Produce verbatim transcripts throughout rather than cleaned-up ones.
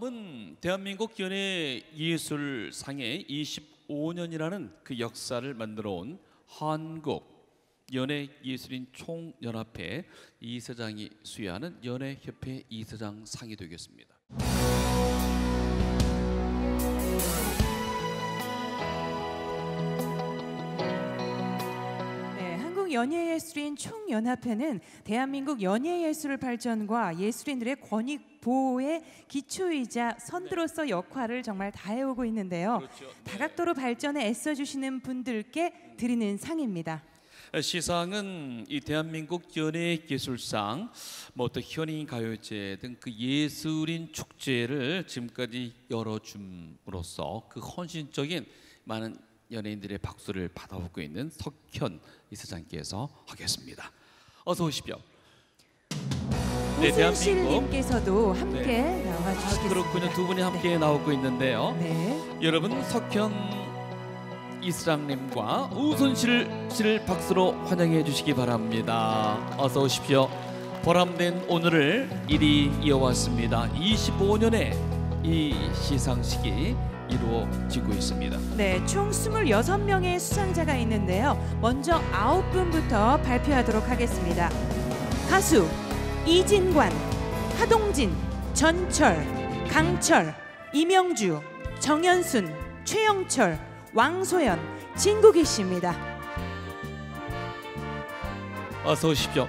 다음은 대한민국 연예 예술상의 이십오 년이라는 그 역사를 만들어 온 한국 연예예술인 총연합회 이사장이 수여하는 연예협회 이사장 상이 되겠습니다. 연예예술인 총연합회는 대한민국 연예예술 발전과 예술인들의 권익 보호의 기초이자 선두로서 역할을 정말 다해오고 있는데요. 그렇죠. 네. 다각도로 발전에 애써주시는 분들께 드리는 상입니다. 시상은 이 대한민국 연예예술상, 뭐 또 현인 가요제 등 그 예술인 축제를 지금까지 열어줌으로써 그 헌신적인 많은 연예인들의 박수를 받아오고 있는 석현 이사장께서 하겠습니다. 어서 오십시오. 네, 대한민국님께서도 함께 네. 나와주시겠습니다. 아, 그렇군요. 두 분이 함께 네. 나오고 있는데요. 네. 여러분, 석현 이사장님과 우순실 씨를 박수로 환영해 주시기 바랍니다. 어서 오십시오. 보람된 오늘을 일이 이어왔습니다. 이십오 년의 이 시상식이 이루어지고 있습니다. 네, 총 이십육 명의 수상자가 있는데요. 먼저 아홉 분부터 발표하도록 하겠습니다. 가수 이진관, 하동진, 전철, 강철, 이명주, 정연순, 최영철, 왕소연, 진국이 씨입니다. 어서 오십시오.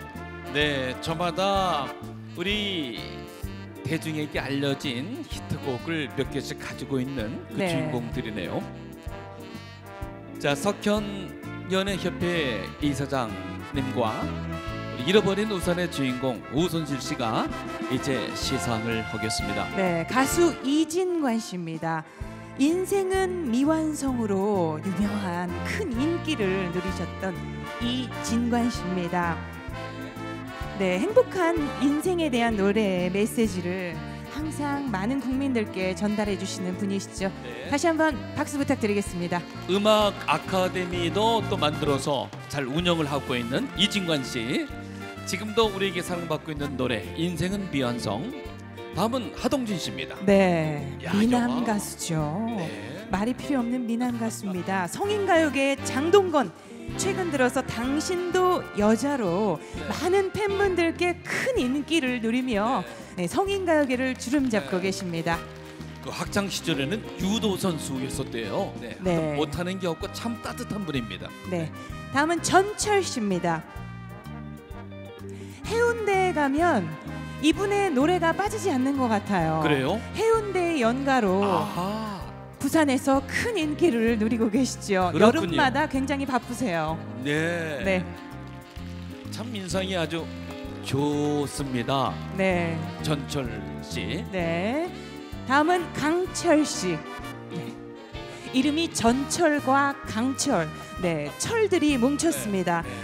네, 저마다 우리 대중에게 알려진 히트곡을 몇 개씩 가지고 있는 그 네. 주인공들이네요. 자, 석현 연예협회 이사장님과 잃어버린 우산의 주인공 우순실 씨가 이제 시상을 하겠습니다. 네, 가수 이진관 씨입니다. 인생은 미완성으로 유명한 큰 인기를 누리셨던 이진관 씨입니다. 네, 행복한 인생에 대한 노래의 메시지를 항상 많은 국민들께 전달해 주시는 분이시죠. 네. 다시 한번 박수 부탁드리겠습니다. 음악 아카데미도 또 만들어서 잘 운영을 하고 있는 이진관 씨. 지금도 우리에게 사랑받고 있는 노래 인생은 미완성. 다음은 하동진 씨입니다. 네, 야, 미남 영화. 가수죠. 네. 말이 필요 없는 미남 가수입니다. 성인 가요계의 장동건. 최근 들어서 당신도 여자로 네. 많은 팬분들께 큰 인기를 누리며 네. 네, 성인 가요계를 주름잡고 네. 계십니다. 그 학창 시절에는 유도 선수였었대요. 네, 네. 못하는 게 없고 참 따뜻한 분입니다. 네, 다음은 전철 씨입니다. 해운대에 가면 이분의 노래가 빠지지 않는 것 같아요. 그래요? 해운대의 연가로. 아하. 부산에서 큰 인기를 누리고 계시죠. 그렇군요. 여름마다 굉장히 바쁘세요. 네. 네. 참 인상이 아주 좋습니다. 네. 전철 씨. 네. 다음은 강철 씨. 네. 이름이 전철과 강철. 네. 철들이 뭉쳤습니다. 네. 네.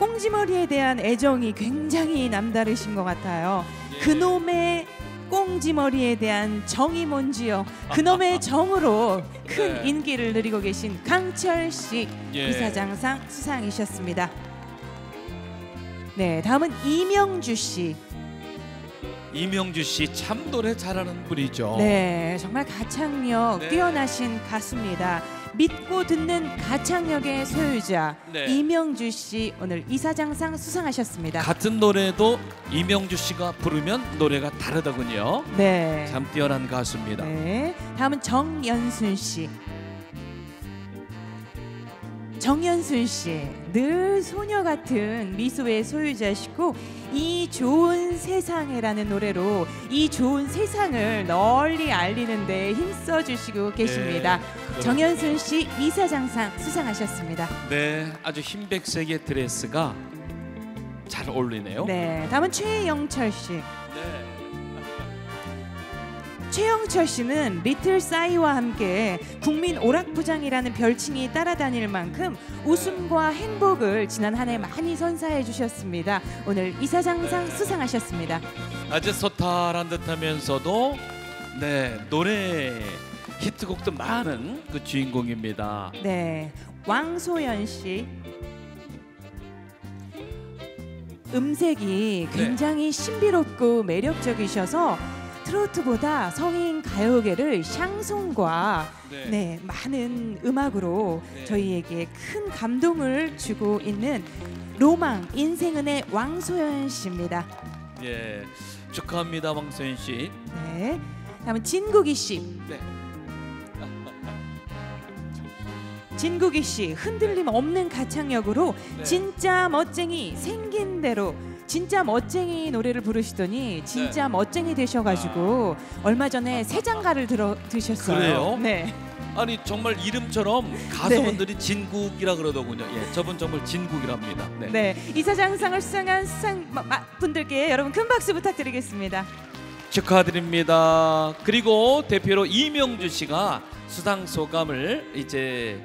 꽁지머리에 대한 애정이 굉장히 남다르신 것 같아요. 네. 그놈의 꽁지머리에 대한 정이 뭔지요. 그놈의 정으로 큰 네. 인기를 누리고 계신 강철 씨 예. 이사장상 수상이셨습니다. 네, 다음은 이명주 씨. 이명주 씨 참 노래 잘하는 분이죠. 네, 정말 가창력 네. 뛰어나신 가수입니다. 믿고 듣는 가창력의 소유자 네. 이명주 씨 오늘 이사장상 수상하셨습니다. 같은 노래도 이명주 씨가 부르면 노래가 다르더군요. 네, 참 뛰어난 가수입니다. 네, 다음은 정연순 씨. 정연순 씨, 늘 소녀 같은 미소의 소유자시고 이 좋은 세상에라는 노래로 이 좋은 세상을 널리 알리는 데 힘써주시고 계십니다. 네, 정연순 씨 이사장상 수상하셨습니다. 네, 아주 흰백색의 드레스가 잘 어울리네요. 네, 다음은 최영철 씨. 네. 최영철 씨는 리틀 싸이와 함께 국민 오락부장이라는 별칭이 따라다닐 만큼 웃음과 행복을 지난 한 해 많이 선사해 주셨습니다. 오늘 이사장상 네. 수상하셨습니다. 아주 소탈한 듯하면서도 네 노래 히트곡도 많은 그 주인공입니다. 네, 왕소연 씨. 음색이 굉장히 네. 신비롭고 매력적이셔서 트로트보다 성인 가요계를 샹송과 네. 네, 많은 음악으로 네. 저희에게 큰 감동을 주고 있는 로망 인생은의 왕소연 씨입니다. 예, 축하합니다, 왕소연 씨. 네, 다음은 진국이 씨. 네. 진국이 씨, 흔들림 없는 가창력으로 네. 진짜 멋쟁이 생긴 대로 진짜 멋쟁이 노래를 부르시더니 진짜 네. 멋쟁이 되셔가지고 아. 얼마 전에 세 장가를 들어 드셨어요. 그래요? 네. 아니 정말 이름처럼 가수분들이 네. 진국이라 그러더군요. 예, 저분 정말 진국이랍니다. 네. 네, 이사장상을 수상한 수상 분들께 여러분 큰 박수 부탁드리겠습니다. 축하드립니다. 그리고 대표로 이명주 씨가 수상 소감을 이제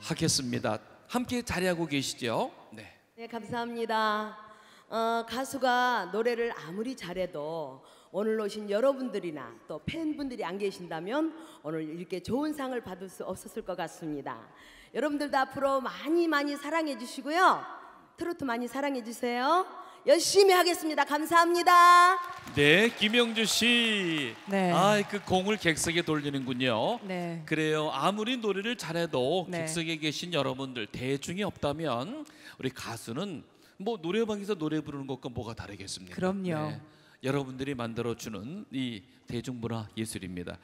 하겠습니다. 함께 자리하고 계시죠? 네. 네, 감사합니다. 어, 가수가 노래를 아무리 잘해도 오늘 오신 여러분들이나 또 팬분들이 안 계신다면 오늘 이렇게 좋은 상을 받을 수 없었을 것 같습니다. 여러분들도 앞으로 많이 많이 사랑해 주시고요. 트로트 많이 사랑해 주세요. 열심히 하겠습니다. 감사합니다. 네, 김영주 씨. 네. 아, 그 공을 객석에 돌리는군요. 네. 그래요. 아무리 노래를 잘해도 네. 객석에 계신 여러분들 대중이 없다면 우리 가수는 뭐 노래방에서 노래 부르는 것과 뭐가 다르겠습니까? 그럼요. 네. 여러분들이 만들어주는 이 대중문화 예술입니다.